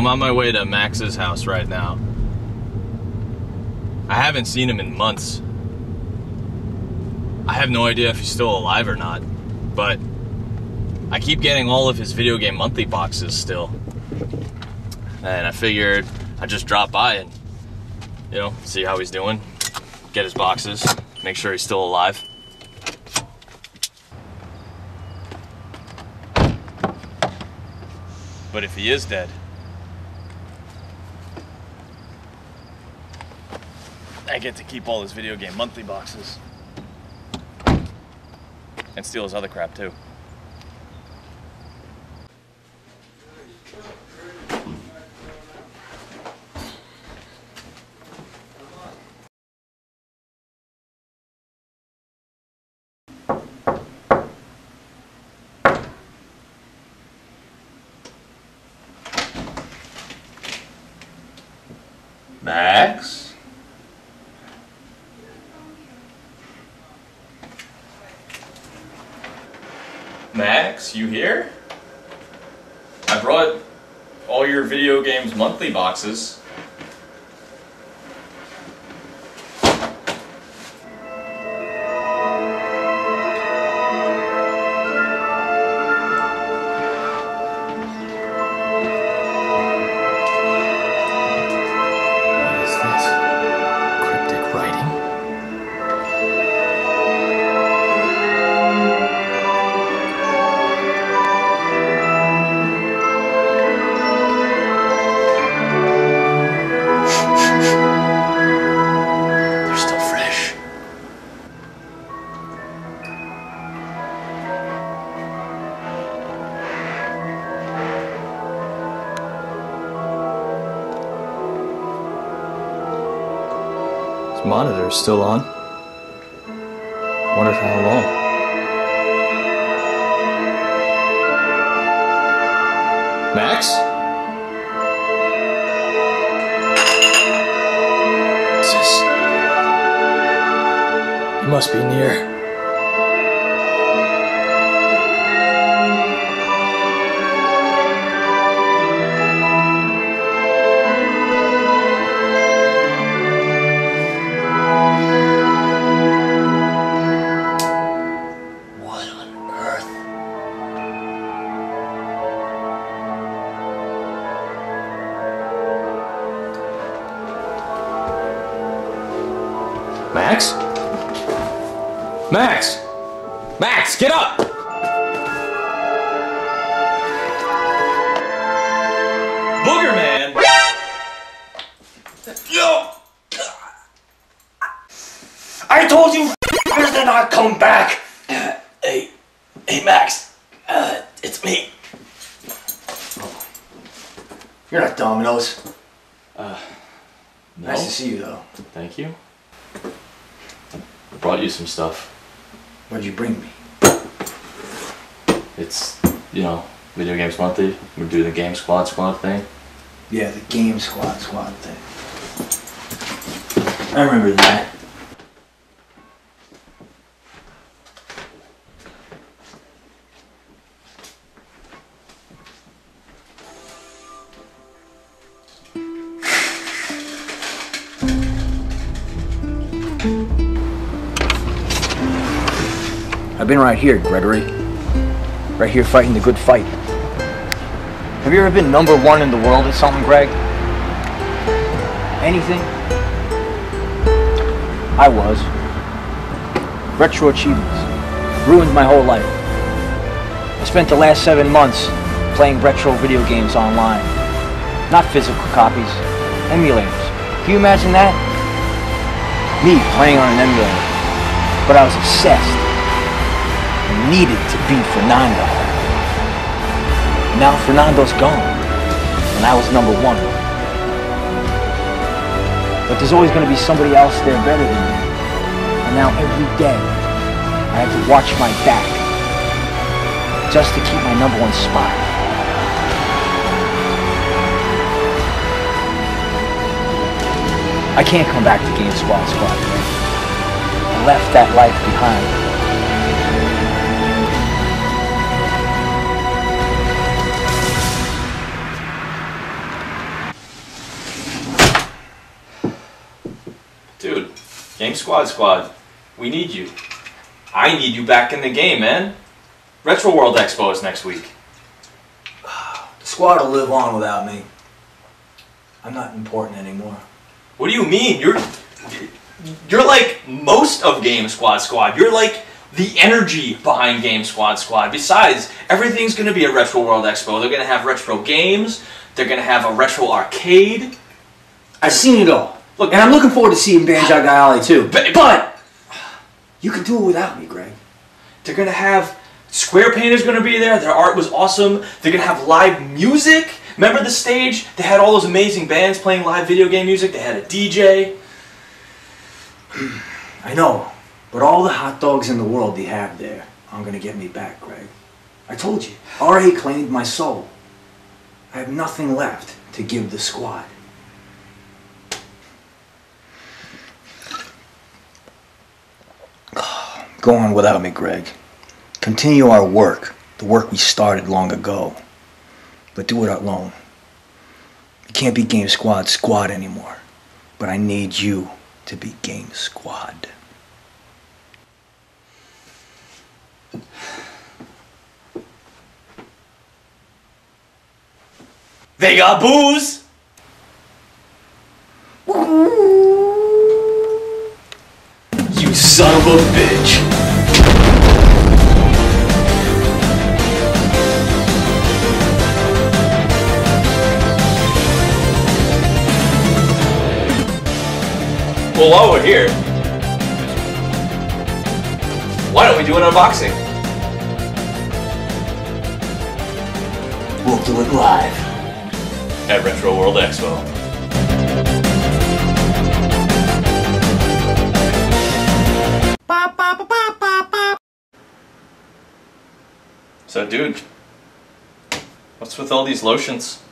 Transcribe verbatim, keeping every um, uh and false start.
I'm on my way to Max's house right now. I haven't seen him in months. I have no idea if he's still alive or not, but I keep getting all of his Video Game Monthly boxes still. And I figured I'd just drop by and, you know, see how he's doing, get his boxes, make sure he's still alive. But if he is dead, I get to keep all his Video Game Monthly boxes. And steal his other crap too. Max? Max, you here? I brought all your Video Games Monthly boxes. Monitor's still on. Wonder for how long. Max? Jesus. You must be near. Max? Max! Max, get up! Boogerman! Yo! I told you to not come back! Uh, hey, hey Max, uh, it's me. Oh. You're not Domino's. Uh, no. Nice to see you though. Thank you. I brought you some stuff. What'd you bring me? It's, you know, Video Games Monthly. We do the Game Squad Squad thing. Yeah, the Game Squad Squad thing. I remember that. I've been right here, Gregory. Right here fighting the good fight. Have you ever been number one in the world at something, Greg? Anything? I was. Retro achievements. Ruined my whole life. I spent the last seven months playing retro video games online. Not physical copies. Emulators. Can you imagine that? Me playing on an emulator. But I was obsessed. Needed to be Fernando. Now Fernando's gone, and I was number one. But there's always going to be somebody else there better than me. And now every day, I have to watch my back just to keep my number one spot. I can't come back to Game Squad Squad. I left that life behind. Game Squad Squad, we need you. I need you back in the game, man. Retro World Expo is next week. The squad will live on without me. I'm not important anymore. What do you mean? You're, you're like most of Game Squad Squad. You're like the energy behind Game Squad Squad. Besides, everything's going to be a Retro World Expo. They're going to have retro games. They're going to have a retro arcade. I've seen it all. Look, and I'm looking forward to seeing Banjo Alley too. But, but you can do it without me, Greg. They're going to have... Square Painters going to be there. Their art was awesome. They're going to have live music. Remember the stage? They had all those amazing bands playing live video game music. They had a D J. I know. But all the hot dogs in the world they have there aren't going to get me back, Greg. I told you, R A claimed my soul. I have nothing left to give the squad. Go on without me, Greg. Continue our work, the work we started long ago. But do it alone. You can't be Game Squad Squad anymore. But I need you to be Game Squad. They got booze! You son of a bitch! Well, while we're here, why don't we do an unboxing? We'll do it live at Retro World Expo. Ba, ba, ba, ba, ba, ba. So, dude, what's with all these lotions?